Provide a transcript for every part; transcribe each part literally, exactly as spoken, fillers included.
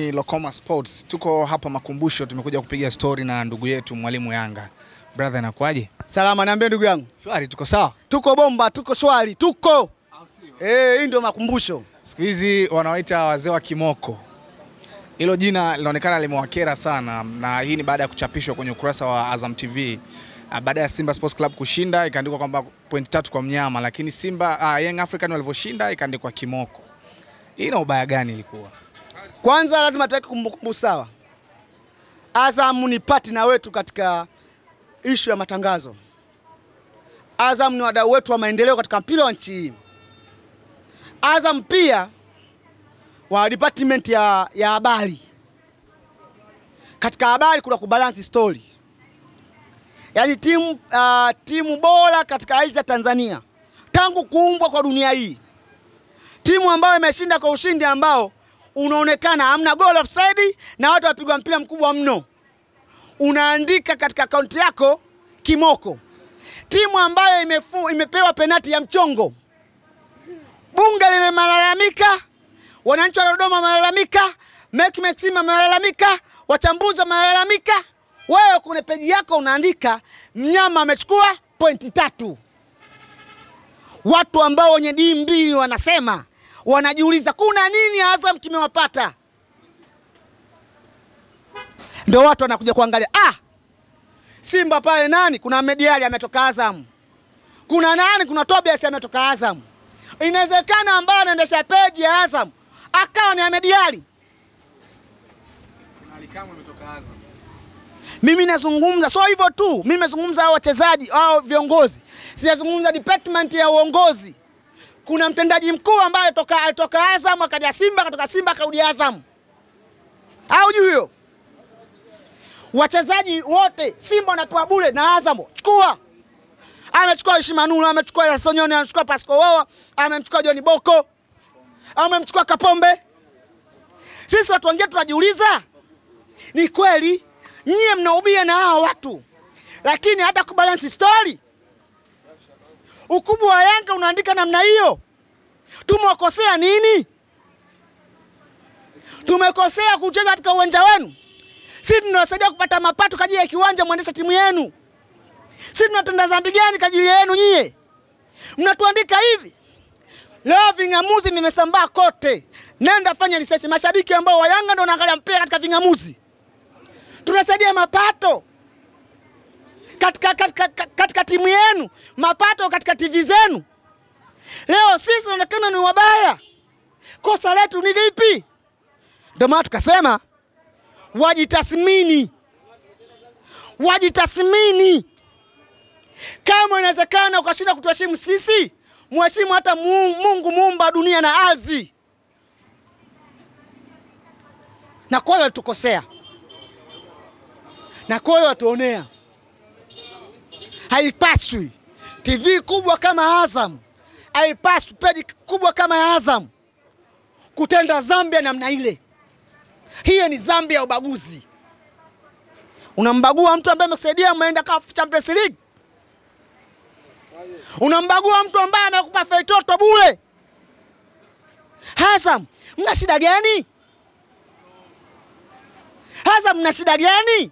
Lokoma Sports, tuko hapa Makumbusho, tumekuja kupiga story na ndugu yetu Mwalimu Yanga. Brother, inakuaje? Salama, niambie ndugu yangu. Shwari, tuko sawa? Tuko bomba, tuko shwari, tuko. Eh, hii ndio Makumbusho. Siku hizi wanawaita wazee wa kimoko. Hilo jina linaonekana limewakera sana, na hii ni baada ya kuchapishwa kwenye ukurasa wa Azam T V. Baada ya Simba Sports Club kushinda, ikaandikwa kwamba point tatu kwa mnyama, lakini Simba uh, Young African walivyoshinda ikaandikwa kimoko. Hii na ubaya gani ilikuwa? Kwanza lazima tuweke kumbukumbu sawa. Azam ni partner wetu katika issue ya matangazo. Azam ni wadau wetu wa maendeleo katika mpira wa nchi. Azam pia wa department ya ya habari. Katika habari kuna kubalance story. Yaani timu uh, timu bora katika ardhi ya Tanzania tangu kuumbwa kwa dunia hii. Timu ambayo imeshinda kwa ushindi ambao unaonekana hamna goal offside na watu wapigwa mpira mkubwa mno. Unaandika katika account yako kimoko. Timu ambayo imefu, imepewa penalti ya mchongo. Bunge lile malalamika, wananchi wa Dodoma malalamika, Meki Maxima malalamika, wachambuzi malalamika. Wewe kwenye peji yako unaandika mnyama amechukua pointi tatu. Watu ambao wenye dimbi wanasema, wanajiuliza kuna nini Azam kimewapata? Ndio watu wanakuja kuangalia, ah Simba pale nani? Kuna Mediali ametoka Azam. Kuna nani? Kuna Tobias ametoka Azam. Inawezekana ambao anaendesha page ya Azam akawa ni Mediali. Kuna Alikamu ametoka Azam. Mimi nazungumza sio hivyo tu, mimi nazungumza hao wachezaji, hao viongozi. Sijazungumza department ya uongozi. Kuna mtendaji mkuu ambaye toka alitoka Azam akaja Simba, kutoka Simba kaudi Azam. Au huyo? Wachezaji wote Simba wanapewa bure na Azam. Chukua. Amechukua Ishimanuru, amechukua Yasonyoni, amechukua Pascolo, amemchukua John Boko, amemchukua Kapombe. Sisi watu wengine tunajiuliza, ni kweli nyie mnaubia na hao watu? Lakini hata kubalance story, ukubwa wa Yanga unaandika namna hiyo. Tumekosea nini? Tumekosea kucheza katika uwanja wenu? Sisi tunawasaidia kupata mapato kwa ajili ya kiwanja muendesha timu yenu. Sisi tunatenda dhambi gani kwa ajili yenu nyie? Mnatuandika hivi. Leo vingamuzi vimesambaa kote. Nenda fanya research, mashabiki ambao wa Yanga ndio wanaangalia mpira katika vingamuzi. Tunasaidia mapato katika katika, katika timu yenu, mapato katika T V zenu. Leo sisi tunaonekana ni wabaya. Kosa letu ni lipi? Ndio maana tukasema wajitathmini. Wajitathmini. Kama inawezekana ukashinda kutuheshimu sisi, muheshimu hata Mungu muumba dunia na ardhi. Na kweli tukosea. Na kweli watuonea. Haipaswi T V kubwa kama Azam, haipaswi pedi kubwa kama Azam kutenda dhambi namna ile. Hiyo ni dhambi ya ubaguzi. Unambagua mtu ambaye amekusaidia umeenda C A F Champions League. Unambagua mtu ambaye amekupa feitoto bure. Azam, mna shida gani? Azam, mna shida gani?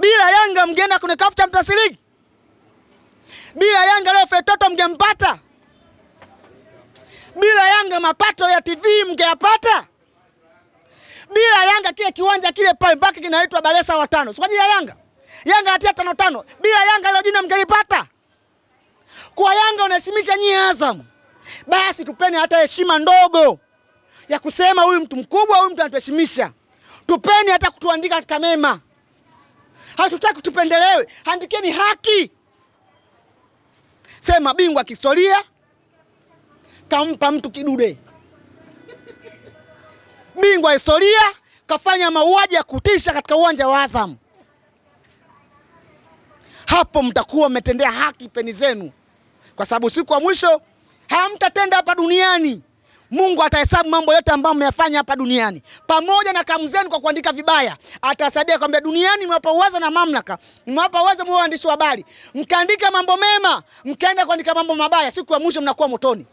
Bila Yanga mgeenda kwenye C A F Champions League? Bila Yanga leo fetoto mgempata? Bila Yanga mapato ya T V mgeyapata? Bila Yanga kile kiwanja kile pale mpaka kinaitwa Balesa watano. Sio kwa ajili ya Yanga. Yanga hatia tano tano. Bila Yanga leo jina mgelipata? Kwa Yanga unaheshimisha nyie Azam. Basi tupeni hata heshima ndogo ya kusema huyu mtu mkubwa, huyu mtu anatuheshimisha. Tupeni hata kutuandika katika mema. Hatutaki tupendelewe, andikeni haki. Sema bingwa kihistoria kampa mtu kidude. Bingwa historia kafanya mauaji ya kutisha katika uwanja wa Azam. Hapo mtakuwa mmetendea haki peni zenu. Kwa sababu siku ya mwisho hamtatenda hapa duniani. Mungu atahesabu mambo yote ambayo mmeyafanya hapa duniani. Pamoja na kamu zenu kwa kuandika vibaya. Atasabia kwamba duniani nimewapa uwezo na mamlaka. Nimewapa uwezo mwa waandishi wa habari. Mkaandika mambo mema, mkaenda kuandika mambo mabaya, siku ya mwisho mnakuwa motoni.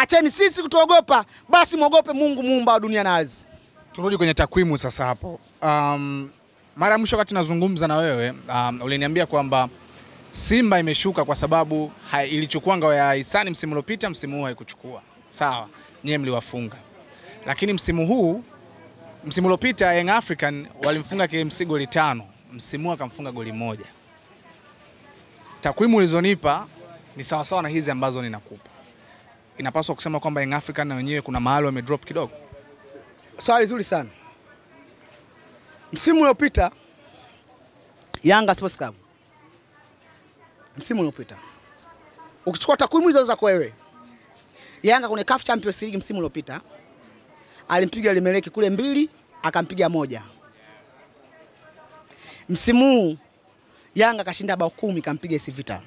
Acheni sisi kutogopa, basi mwogope Mungu muumba wa dunia na ardhi. Turudi kwenye takwimu sasa hapo. Um, mara mwisho wakati nazungumza na wewe, um, uliniambia kwamba Simba imeshuka kwa sababu ilichukua ngao ya Hisani msimu uliopita, msimu huu haikuchukua. Sawa, nyie mliwafunga. Lakini msimu huu, msimu uliopita Young African walimfunga K M C goli tano, msimu akamfunga goli moja. Takwimu ulizonipa ni sawa sawa na hizi ambazo ninakupa. Inapaswa kusema kwamba Young African na wenyewe kuna mahali wamedrop kidogo. Swali zuri sana. Msimu uliopita Yanga Sports Club, msimu uliopita ukichukua takwimu hizo za wewe, Yanga kwenye C A F Champions League msimu uliopita alimpiga Limbeleki kule mbili, akampiga moja. Msimu Yanga kashinda bao kumi, kampiga Sivita.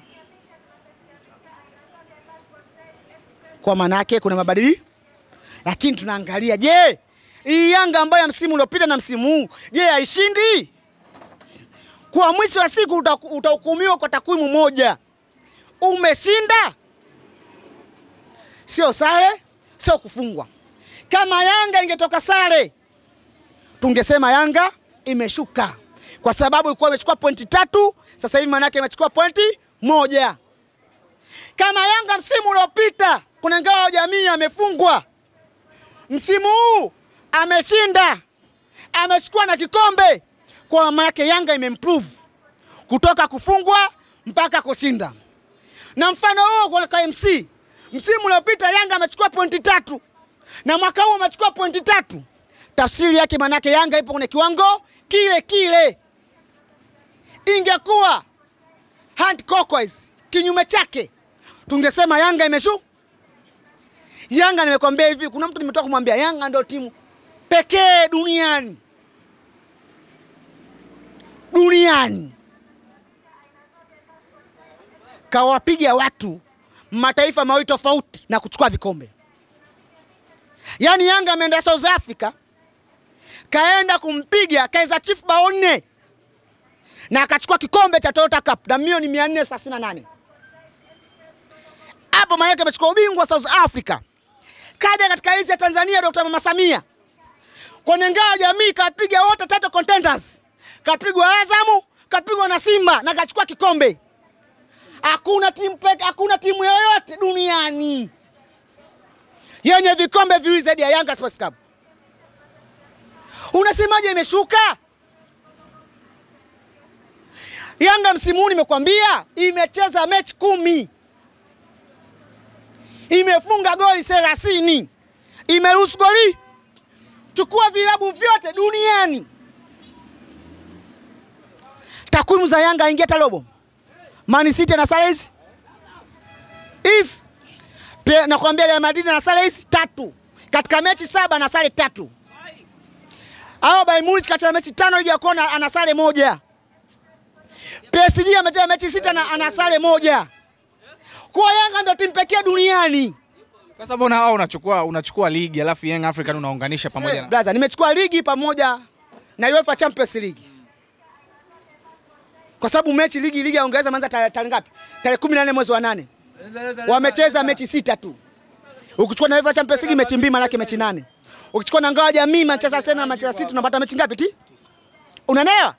Kwa maana yake kuna mabadiliko. Lakini tunaangalia, je, hii Yanga ambayo msimu uliopita na msimu huu, je, haishindi? Kwa mwisho wa siku utahukumiwa kwa takwimu moja. Umeshinda, sio sare, sio kufungwa. Kama Yanga ingetoka sare, tungesema Yanga imeshuka. Kwa sababu ilikuwa imechukua pointi tatu, sasa hivi manake imechukua pointi moja. Kama Yanga msimu uliopita kuna ngao jamii amefungwa, msimu huu ameshinda, amechukua na kikombe, kwa manake Yanga imemprove kutoka kufungwa mpaka kushinda. Na mfano huo kwa K M C, msimu uliopita Yanga amechukua pointi tatu na mwaka huu amechukua pointi tatu. Tafsiri yake manake Yanga ipo kwenye kiwango kile kile. Ingekuwa hand cockways kinyume chake, tungesema Yanga imeshu. Yanga nimekwambia hivi, kuna mtu nimetoka kumwambia Yanga ndio timu pekee duniani duniani kawapigia watu mataifa mawili tofauti na kuchukua vikombe. Yaani Yanga ameenda South Africa, kaenda kumpiga Kaizer Chiefs bao nne na akachukua kikombe cha Toyota Cup na milioni mia nne thelathini na nane. Hapo maana yake amechukua ubingwa South Africa. Kaja katika hizi ya Tanzania Daktari Mama Samia, kwa ngao jamii kapiga wote tatu contenders. Kapigwa Azam, kapigwa na Simba na akachukua kikombe. Hakuna timu pekee, hakuna timu yoyote duniani yenye vikombe viwili zaidi ya Yanga Sports Club. Unasemaje imeshuka? Yanga msimu huu nimekwambia imecheza mechi kumi, imefunga goli thelathini, imeruhusu goli. Chukua vilabu vyote duniani, takwimu za Yanga ingia ta robo. Man City na sare hizi is na kuambia Real Madrid na sare hizi tatu katika mechi saba na sare tatu. Hao Bayern Munich kacheza mechi tano ligi ya kona ana sare moja. P S G amecheza mechi sita na ana sare moja. Kwa Yanga ndio timu pekee duniani. Sasa mbona hao unachukua unachukua ligi alafu Young African unaunganisha pamoja na brother? Nimechukua ligi pamoja na UEFA Champions League. Kwa sababu mechi ligi ligi ya Uingereza manza tarehe ngapi? Tarehe kumi na nane mwezi wa nane. Wamecheza mechi sita tu. Ukichukua na UEFA Champions League mechi mbili manake mechi nane. Ukichukua na ngao ya mimi Manchester City na Manchester City unapata mechi ngapi ti? Unaelewa?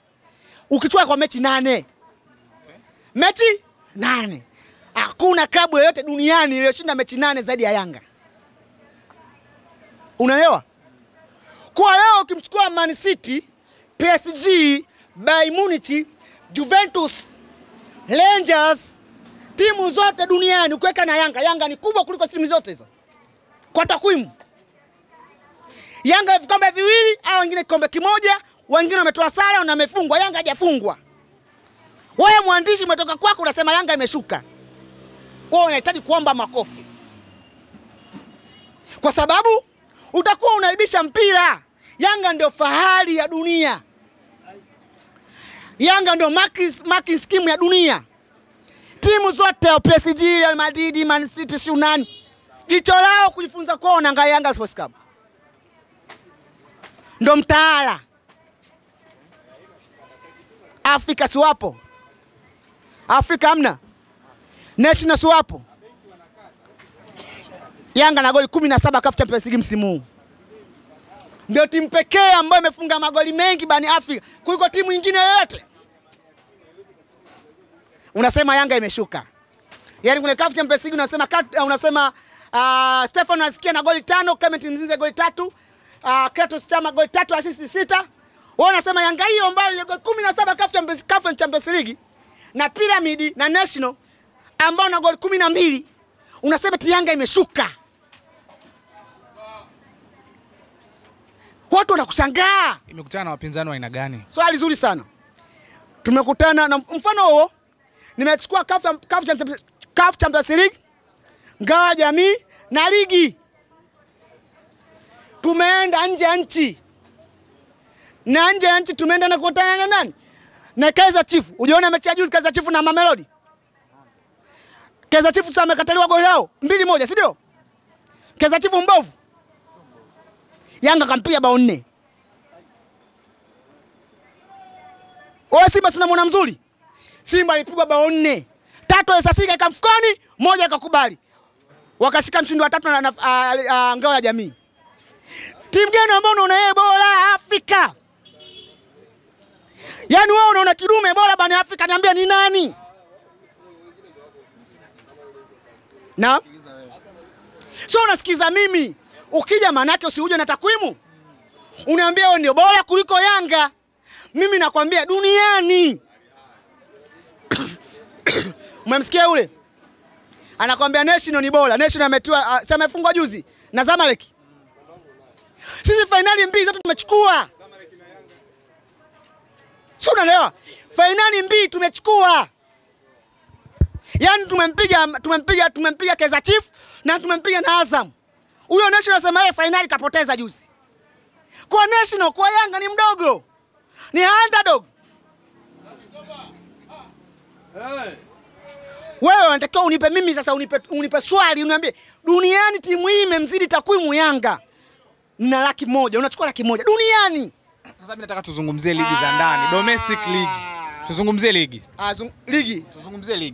Ukichukua kwa mechi nane. Mechi nane. Hakuna klabu yoyote duniani iliyoshinda mechi nane zaidi ya Yanga. Unaelewa? Kwa leo ukimchukua Man City, P S G, Bayern Munich, Juventus, Rangers, timu zote duniani ukiweka na Yanga, Yanga ni kubwa kuliko timu zote hizo. Kwa takwimu Yanga vikombe viwili au wengine kikombe kimoja, wengine wametoa sare na wamefungwa, Yanga hajafungwa. Wewe mwandishi umetoka kwako unasema Yanga imeshuka. Wewe unahitaji kuomba makofi. Kwa sababu utakuwa unaibisha mpira. Yanga ndio fahari ya dunia. Yanga ndio marking scheme ya dunia. Timu zote P S G, Real Madrid, Man City, Sunan, jicho lao kujifunza kwao na ngao Yanga Sports Club. Ndo mtaala. Afrika suwapo, Afrika amna. National suwapo, Yanga na goli kumi na saba C A F Champions League msimu. Ndio timu pekee ambayo imefunga magoli mengi bani Afrika kuliko timu nyingine yoyote. Unasema Yanga imeshuka. Yaani kuna C A F Champions League unasema unasema uh, Stefan asikia na goli tano, Clement Mzinze goli tatu, uh, Kratos Chama goli tatu, assist sita. Wao unasema Yanga hiyo ambayo ile goli kumi na saba C A F Champions League, Champions League na Pyramid na National ambao na goli kumi na mbili unasema ti Yanga imeshuka. Watu wanakushangaa. Imekutana na wapinzani wa aina gani? Swali zuri sana. Tumekutana na mfano huo, nimechukua C A F C A F C A F Champions League, Ngao Jamii na ligi. Tumeenda nje ya nchi. Na nje ya nchi tumeenda na kukutana na nani? Na Kaizer Chiefs. Uliona mechi ya juzi Kaizer Chiefs na Mamelodi? Kaizer Chiefs amekataliwa goli lao mbili moja, si ndio? Kaizer Chiefs mbovu. Yanga kampiga bao nne. Oe Simba sina mwana mzuri. Simba alipigwa bao nne. Tatu esasika ikamfukoni, moja ikakubali. Wakashika mshindi wa tatu na, na uh, Ngao ya Jamii. Timu gani ambayo unaona yeye bora Afrika? Yaani wewe unaona kidume bora bani Afrika, niambia ni nani? Na? So unasikiza mimi. Ukija manake usihuje na takwimu. Uniambia wewe ndio bora kuliko Yanga. Mimi nakwambia duniani. Umemsikia yule? Anakwambia National ni bora. National ametoa uh, sema ifungwa juzi na Zamalek. Sisi finali mbili zote tumechukua. Zamalek na Yanga. Si unaelewa? Finali mbili tumechukua. Yaani tumempiga tumempiga tumempiga Kaizer Chiefs na tumempiga na Azam. Huyo National sema yeye finali kapoteza juzi. Kwa National, kwa Yanga ni mdogo. Ni underdog. Hey. Wewe unataka unipe mimi sasa unipe unipe swali uniambie duniani timu hii imemzidi takwimu Yanga na laki moja, unachukua laki moja duniani. Sasa mimi nataka tuzungumzie ligi za ndani, domestic league. Tuzungumzie ligi. Ah, ligi. Tuzungumzie ligi.